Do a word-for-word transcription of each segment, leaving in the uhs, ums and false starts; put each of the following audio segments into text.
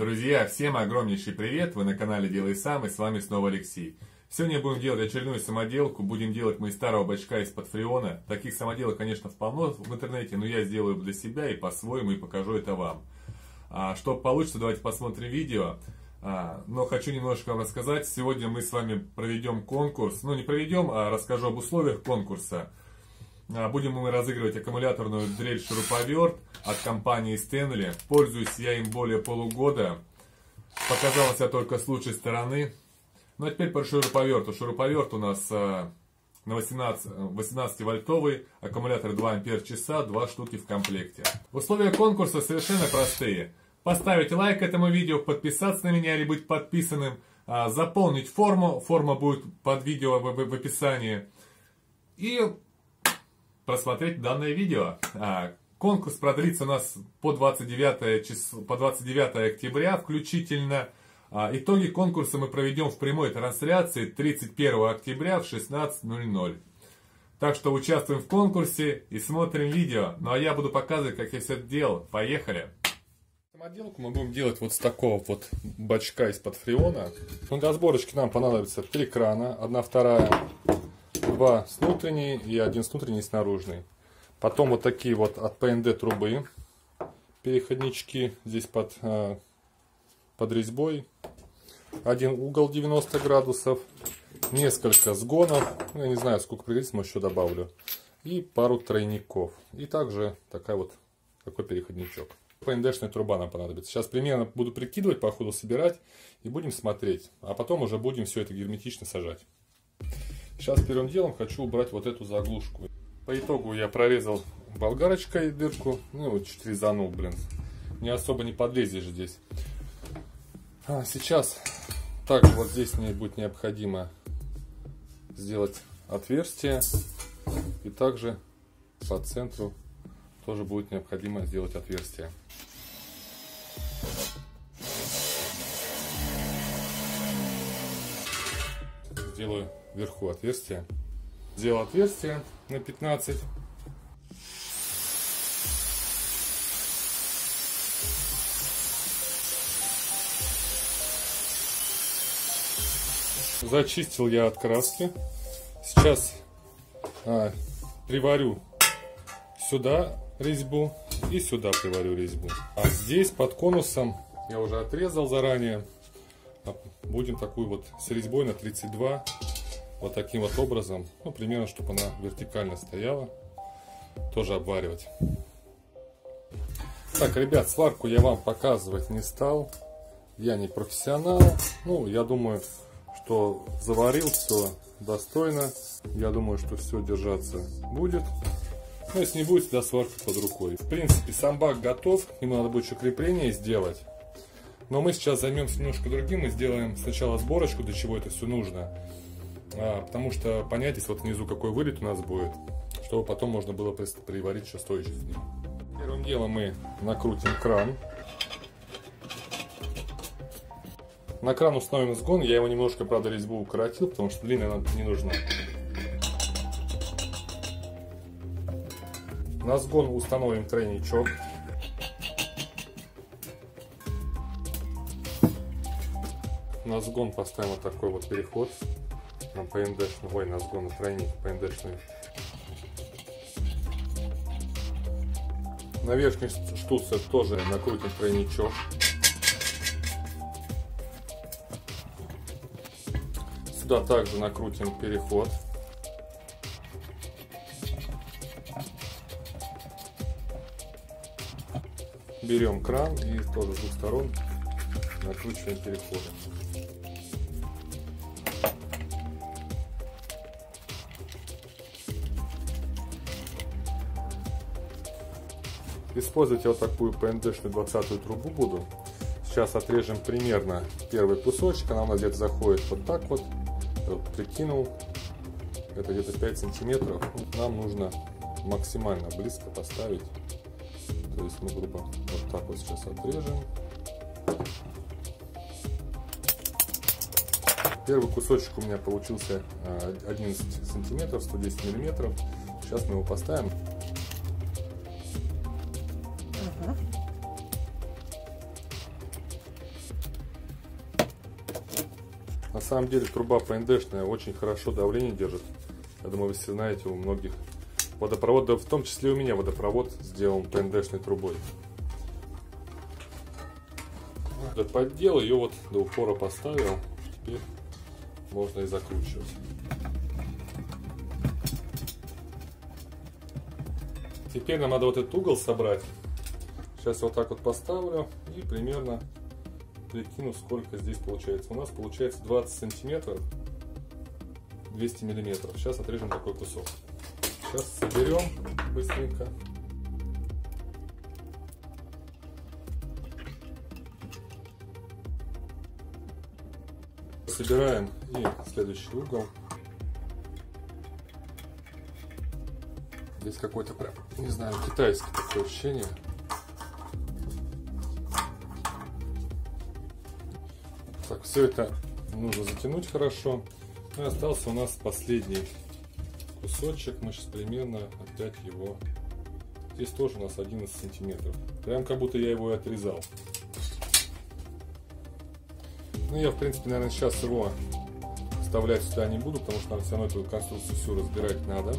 Друзья, всем огромнейший привет! Вы на канале Делай Сам, и с вами снова Алексей. Сегодня будем делать очередную самоделку. Будем делать мы из старого бачка из-под фреона. Таких самоделок, конечно, полно в интернете, но я сделаю для себя и по-своему, и покажу это вам. А, что получится, давайте посмотрим видео. А, но хочу немножко вам рассказать. Сегодня мы с вами проведем конкурс. Ну, не проведем, а расскажу об условиях конкурса. А, будем мы разыгрывать аккумуляторную дрель-шуруповерт от компании Stanley. Пользуюсь я им более полугода. Показалось я только с лучшей стороны. Ну а теперь по шуруповерту. Шуруповерт у нас а, на восемнадцати вольтовый, аккумулятор два ампер часа, два штуки в комплекте. Условия конкурса совершенно простые. Поставить лайк этому видео, подписаться на меня или быть подписанным, а, заполнить форму, форма будет под видео в, в, в описании, и просмотреть данное видео. А, конкурс продлится у нас по двадцать девятое, число, по двадцать девятое октября включительно. Итоги конкурса мы проведем в прямой трансляции тридцать первого октября в шестнадцать ноль ноль. Так что участвуем в конкурсе и смотрим видео. Ну а я буду показывать, как я все это делал. Поехали! Самоделку мы будем делать вот с такого вот бачка из-под фреона. Ну, для сборочки нам понадобится три крана. Одна, вторая, два с внутренней и один с внутренней и с наружной. Потом вот такие вот от ПНД трубы переходнички здесь под... под резьбой, один угол девяносто градусов, несколько сгонов, я не знаю, сколько пригодится, может еще добавлю, и пару тройников, и также такая вот, такой переходничок. ПНДшная труба нам понадобится. Сейчас примерно буду прикидывать, по ходу собирать, и будем смотреть, а потом уже будем все это герметично сажать. Сейчас первым делом хочу убрать вот эту заглушку. По итогу я прорезал болгарочкой дырку, ну вот чуть резанул, блин, мне особо не подлезешь здесь. Сейчас также вот здесь мне будет необходимо сделать отверстие, и также по центру тоже будет необходимо сделать отверстие. Сделаю вверху отверстие. Сделал отверстие на пятнадцать. Зачистил я от краски. Сейчас а, приварю сюда резьбу и сюда приварю резьбу. А здесь под конусом я уже отрезал заранее. Будем такую вот с резьбой на тридцать два. Вот таким вот образом. Ну, примерно, чтобы она вертикально стояла. Тоже обваривать. Так, ребят, сварку я вам показывать не стал. Я не профессионал. Ну, я думаю... что заварил все достойно. Я думаю, что все держаться будет. Но если не будет, всегда сварка под рукой. В принципе, сам бак готов. Ему надо будет еще крепление сделать. Но мы сейчас займемся немножко другим. Мы сделаем сначала сборочку, для чего это все нужно. А, потому что понять, если вот внизу какой вылет у нас будет, чтобы потом можно было приварить еще стоящий с ним. Первым делом мы накрутим кран. На кран установим сгон, я его немножко, правда, резьбу укоротил, потому что длинная она не нужна. На сгон установим тройничок. На сгон поставим вот такой вот переход. На ПНДшную, ой, на сгон, на тройник ПНДшную. На верхний штуцер тоже накрутим тройничок. Сюда также накрутим переход. Берем кран и тоже с двух сторон накручиваем переход. Использовать я вот такую ПНДшную двадцатую трубу буду. Сейчас отрежем примерно первый кусочек. Она у нас где-то заходит вот так вот. Прикинул, это где-то пять сантиметров. Нам нужно максимально близко поставить, то есть мы грубо вот так вот сейчас отрежем. Первый кусочек у меня получился одиннадцать сантиметров, сто десять миллиметров. Сейчас мы его поставим. На самом деле труба пэ эн дэшная очень хорошо давление держит. Я думаю, вы все знаете, у многих водопроводов, в том числе у меня водопровод сделан пэ эн дэшной трубой. Я поддел ее вот до упора поставил, теперь можно и закручивать. Теперь нам надо вот этот угол собрать. Сейчас вот так вот поставлю и примерно прикину, сколько здесь получается. У нас получается двадцать сантиметров, двести миллиметров. Сейчас отрежем такой кусок. Сейчас соберем быстренько. Собираем и следующий угол. Здесь какой-то прям, не знаю, китайский, такое ощущение. Так, все это нужно затянуть хорошо. И остался у нас последний кусочек. Мы сейчас примерно опять его... Здесь тоже у нас одиннадцать сантиметров. Прям как будто я его и отрезал. Ну, я, в принципе, наверное, сейчас его вставлять сюда не буду, потому что нам все равно эту конструкцию всю разбирать надо.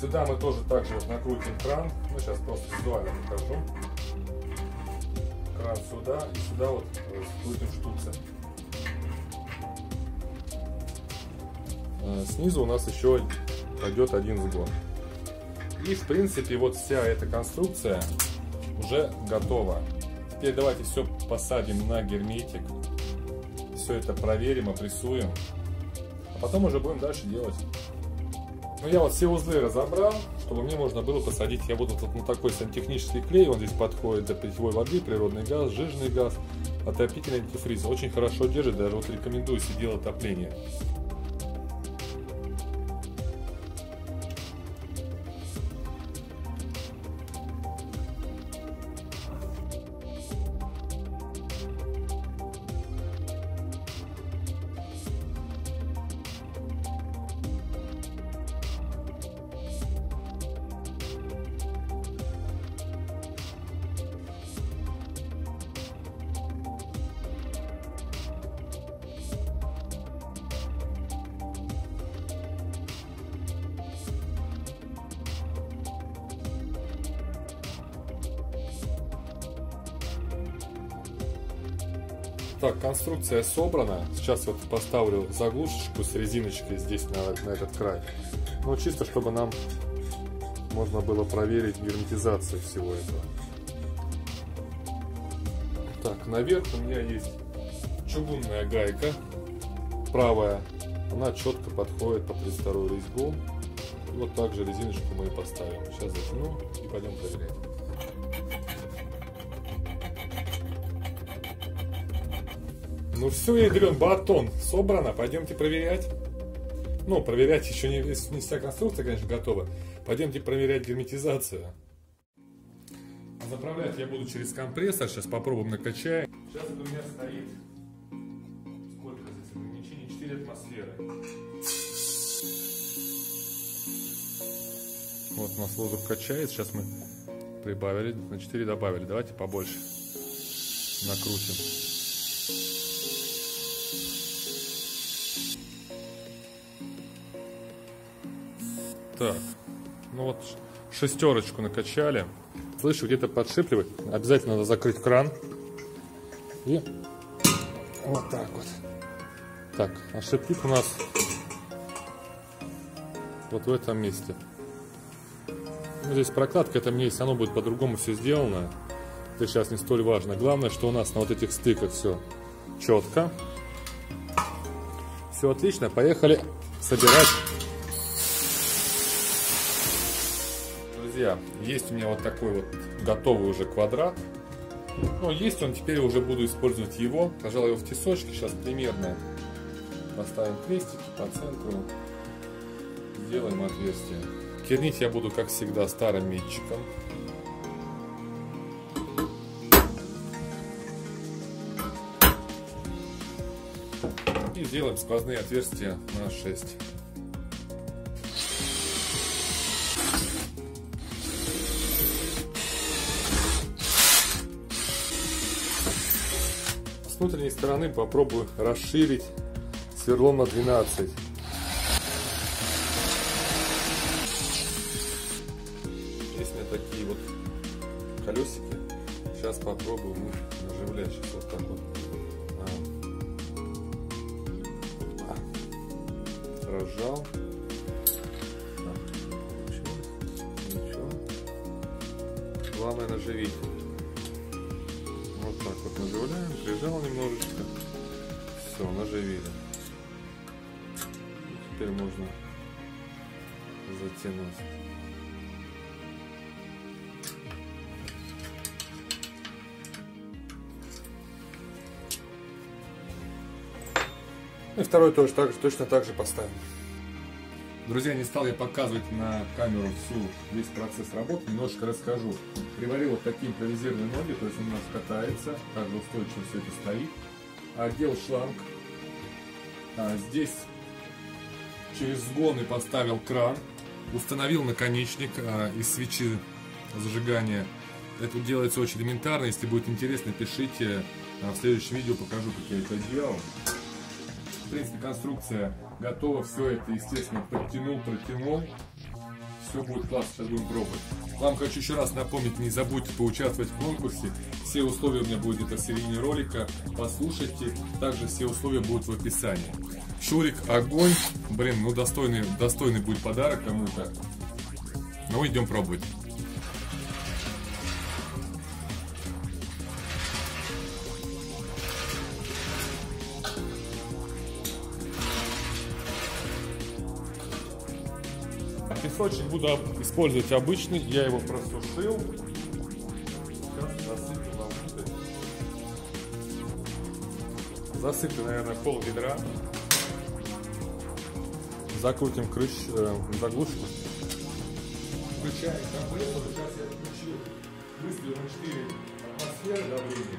Сюда мы тоже также вот накрутим кран. Ну, сейчас просто визуально покажу. Кран сюда и сюда вот крутим штуцер. Снизу у нас еще пойдет один сгон. И, в принципе, вот вся эта конструкция уже готова. Теперь давайте все посадим на герметик. Все это проверим, опрессуем. А потом уже будем дальше делать. Ну, я вот все узлы разобрал, чтобы мне можно было посадить. Я буду тут на такой сантехнический клей. Он здесь подходит для питьевой воды, природный газ, жирный газ, отопительный антифриз. Очень хорошо держит, даже вот рекомендую сидел отопление. Так, конструкция собрана. Сейчас вот поставлю заглушечку с резиночкой здесь на, на этот край. Ну, чисто, чтобы нам можно было проверить герметизацию всего этого. Так, наверх у меня есть чугунная гайка. Правая. Она четко подходит под тридцать вторую резьбу. И вот так же резиночку мы и поставим. Сейчас затяну и пойдем проверять. Ну все, ядрен батон собрано, пойдемте проверять. Ну, проверять еще не, не вся конструкция, конечно, готова. Пойдемте проверять герметизацию. Заправлять я буду через компрессор, сейчас попробуем накачаем. Сейчас у меня стоит, сколько здесь ограничений, четыре атмосферы. Вот у нас воздух качает, сейчас мы прибавили, на четыре добавили, давайте побольше накрутим. Так, ну вот шестерочку накачали. Слышу, где-то подшипливает. Обязательно надо закрыть кран. И вот так вот. Так, а шипит у нас вот в этом месте. Ну, здесь прокладка, это мне, если оно будет по-другому все сделано, это сейчас не столь важно. Главное, что у нас на вот этих стыках все четко. Все отлично, поехали собирать. Друзья, есть у меня вот такой вот готовый уже квадрат. Но есть он, теперь уже буду использовать его. Нажал его в тесочке, сейчас примерно поставим крестики по центру. Сделаем отверстие. Кернить я буду, как всегда, старым метчиком. И сделаем сквозные отверстия на шесть. С внутренней стороны попробую расширить сверло на двенадцать. Здесь у меня такие вот колесики. Сейчас попробуем их наживлять. Сейчас вот так вот а. разжал. Главное наживить. Вот так вот наживляем, прижал немножечко. Все, наживили. Теперь можно затянуть. И второй тоже так же, точно так же поставим. Друзья, не стал я показывать на камеру всю, весь процесс работы, немножко расскажу. Приварил вот такие импровизированные ноги, то есть он у нас катается, также устойчиво все это стоит. Одел шланг, а здесь через сгоны поставил кран, установил наконечник а, из свечи зажигания. Это делается очень элементарно, если будет интересно, пишите, а в следующем видео покажу, как я это делал. В принципе, конструкция готова, все это, естественно, подтянул, протянул. Все будет классно, сейчас будем пробовать. Вам хочу еще раз напомнить, не забудьте поучаствовать в конкурсе. Все условия у меня будут где-то в середине ролика, послушайте. Также все условия будут в описании. Шурик, огонь. Блин, ну достойный, достойный будет подарок кому-то. Ну, идем пробовать. Песочек буду использовать обычный, я его просушил. Сейчас засыплю волнутой. Засыплю, наверное, пол ведра. Закрутим крыш, э, заглушку. Включаем компрессор. Сейчас я включу быстро на четыре атмосферы давления.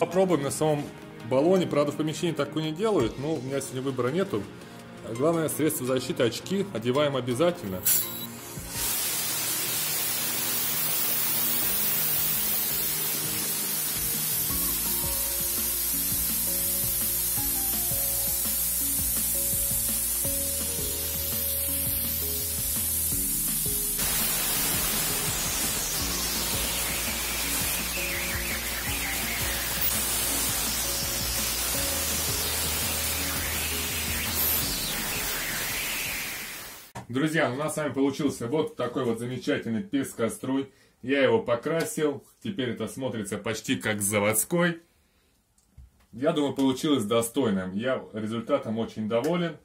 Попробуем на самом баллоне, правда, в помещении такую не делают, но у меня сегодня выбора нету. Главное, средство защиты, очки одеваем обязательно. Друзья, у нас с вами получился вот такой вот замечательный пескоструй. Я его покрасил. Теперь это смотрится почти как заводской. Я думаю, получилось достойным. Я результатом очень доволен.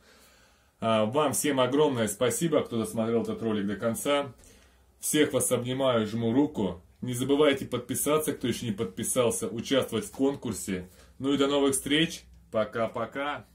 Вам всем огромное спасибо, кто досмотрел этот ролик до конца. Всех вас обнимаю, жму руку. Не забывайте подписаться, кто еще не подписался, участвовать в конкурсе. Ну и до новых встреч. Пока-пока.